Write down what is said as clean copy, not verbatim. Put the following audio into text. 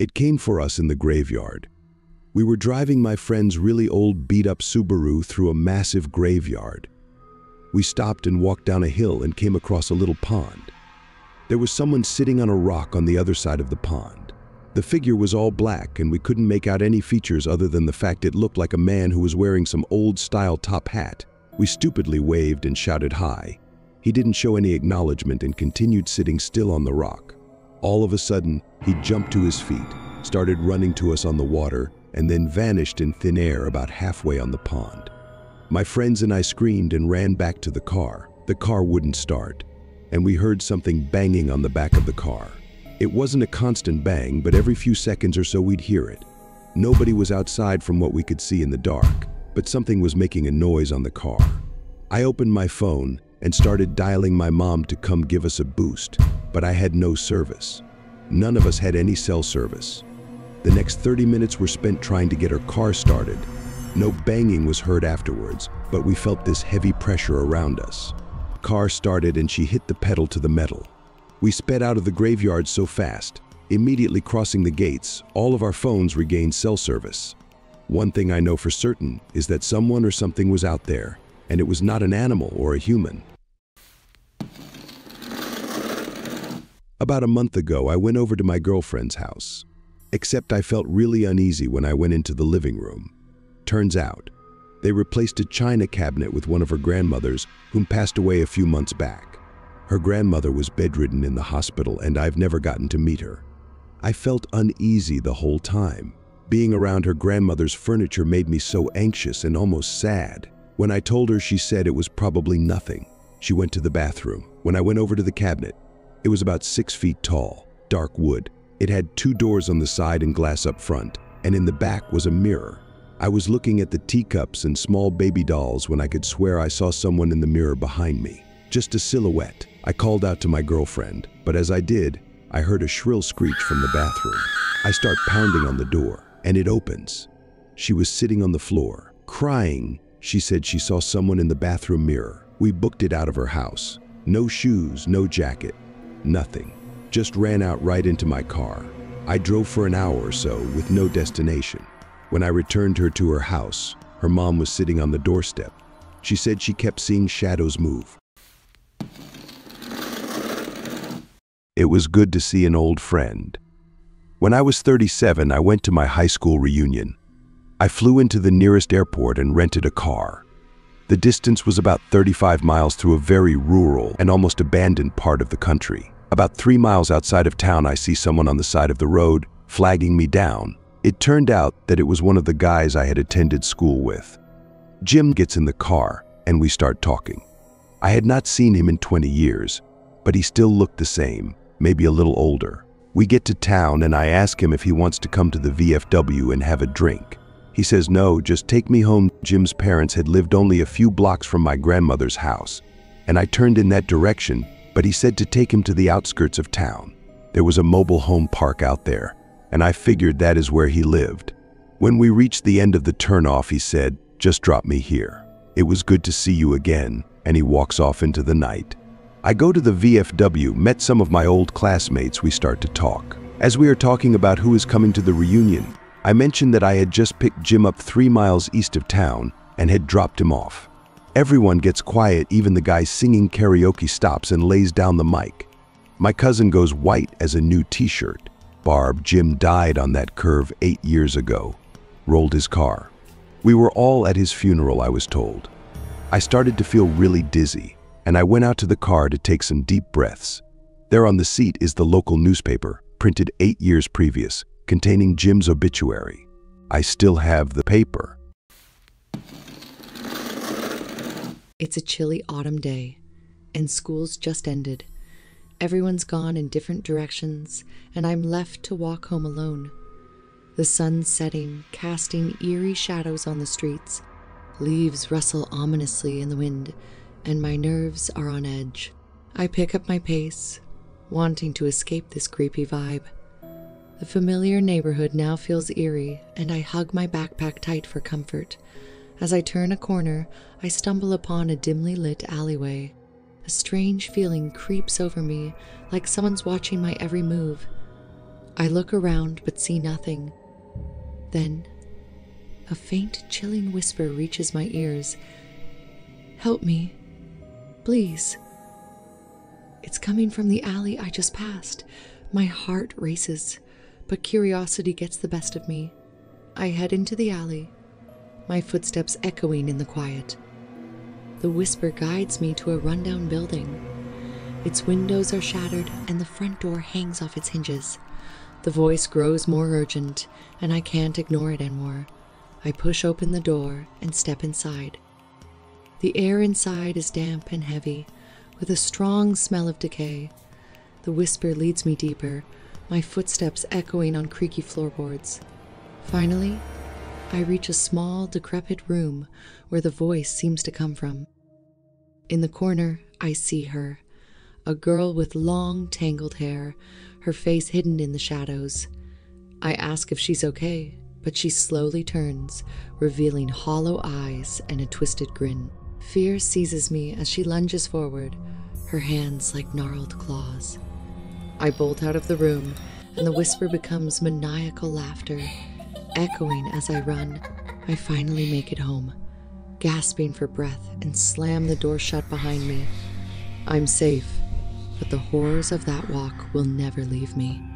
It came for us in the graveyard. We were driving my friend's really old beat-up Subaru through a massive graveyard. We stopped and walked down a hill and came across a little pond. There was someone sitting on a rock on the other side of the pond. The figure was all black and we couldn't make out any features other than the fact it looked like a man who was wearing some old-style top hat. We stupidly waved and shouted hi. He didn't show any acknowledgement and continued sitting still on the rock. All of a sudden, he jumped to his feet, started running to us on the water, and then vanished in thin air about halfway on the pond. My friends and I screamed and ran back to the car. The car wouldn't start, and we heard something banging on the back of the car. It wasn't a constant bang, but every few seconds or so we'd hear it. Nobody was outside from what we could see in the dark, but something was making a noise on the car. I opened my phone and started dialing my mom to come give us a boost, but I had no service. None of us had any cell service. The next 30 minutes were spent trying to get her car started. No banging was heard afterwards, but we felt this heavy pressure around us. Car started and she hit the pedal to the metal. We sped out of the graveyard so fast, immediately crossing the gates, all of our phones regained cell service. One thing I know for certain is that someone or something was out there, and it was not an animal or a human. About a month ago, I went over to my girlfriend's house. Except I felt really uneasy when I went into the living room. Turns out, they replaced a china cabinet with one of her grandmothers, whom passed away a few months back. Her grandmother was bedridden in the hospital and I've never gotten to meet her. I felt uneasy the whole time. Being around her grandmother's furniture made me so anxious and almost sad. When I told her, she said it was probably nothing. She went to the bathroom. When I went over to the cabinet, it was about 6 feet tall, dark wood. It had two doors on the side and glass up front, and in the back was a mirror. I was looking at the teacups and small baby dolls when I could swear I saw someone in the mirror behind me. Just a silhouette. I called out to my girlfriend, but as I did, I heard a shrill screech from the bathroom. I start pounding on the door, and it opens. She was sitting on the floor, crying. She said she saw someone in the bathroom mirror. We booked it out of her house. No shoes, no jacket, nothing. Just ran out right into my car. I drove for an hour or so with no destination. When I returned her to her house, her mom was sitting on the doorstep. She said she kept seeing shadows move. It was good to see an old friend. When I was 37, I went to my high school reunion. I flew into the nearest airport and rented a car. The distance was about 35 miles through a very rural and almost abandoned part of the country. About 3 miles outside of town, I see someone on the side of the road, flagging me down. It turned out that it was one of the guys I had attended school with. Jim gets in the car, and we start talking. I had not seen him in 20 years, but he still looked the same, maybe a little older. We get to town, and I ask him if he wants to come to the VFW and have a drink. He says, "No, just take me home." Jim's parents had lived only a few blocks from my grandmother's house, and I turned in that direction, but he said to take him to the outskirts of town. There was a mobile home park out there, and I figured that is where he lived. When we reached the end of the turnoff, he said, "Just drop me here. It was good to see you again," and he walks off into the night. I go to the VFW, met some of my old classmates, we start to talk. As we are talking about who is coming to the reunion, I mentioned that I had just picked Jim up 3 miles east of town and had dropped him off. Everyone gets quiet, even the guy singing karaoke stops and lays down the mic. My cousin goes white as a new t-shirt. Barb, Jim died on that curve 8 years ago, rolled his car. We were all at his funeral, I was told. I started to feel really dizzy, and I went out to the car to take some deep breaths. There on the seat is the local newspaper, printed 8 years previous, containing Jim's obituary. I still have the paper. It's a chilly autumn day, and school's just ended. Everyone's gone in different directions, and I'm left to walk home alone. The sun setting, casting eerie shadows on the streets. Leaves rustle ominously in the wind, and my nerves are on edge. I pick up my pace, wanting to escape this creepy vibe. The familiar neighborhood now feels eerie, and I hug my backpack tight for comfort. As I turn a corner, I stumble upon a dimly lit alleyway. A strange feeling creeps over me, like someone's watching my every move. I look around but see nothing. Then, a faint, chilling whisper reaches my ears. "Help me, please." It's coming from the alley I just passed. My heart races, but curiosity gets the best of me. I head into the alley, my footsteps echoing in the quiet. The whisper guides me to a rundown building. Its windows are shattered and the front door hangs off its hinges. The voice grows more urgent, and I can't ignore it anymore. I push open the door and step inside. The air inside is damp and heavy, with a strong smell of decay. The whisper leads me deeper, my footsteps echoing on creaky floorboards. Finally, I reach a small, decrepit room where the voice seems to come from. In the corner, I see her, a girl with long, tangled hair, her face hidden in the shadows. I ask if she's okay, but she slowly turns, revealing hollow eyes and a twisted grin. Fear seizes me as she lunges forward, her hands like gnarled claws. I bolt out of the room, and the whisper becomes maniacal laughter. Echoing as I run, I finally make it home, gasping for breath, and slam the door shut behind me. I'm safe, but the horrors of that walk will never leave me.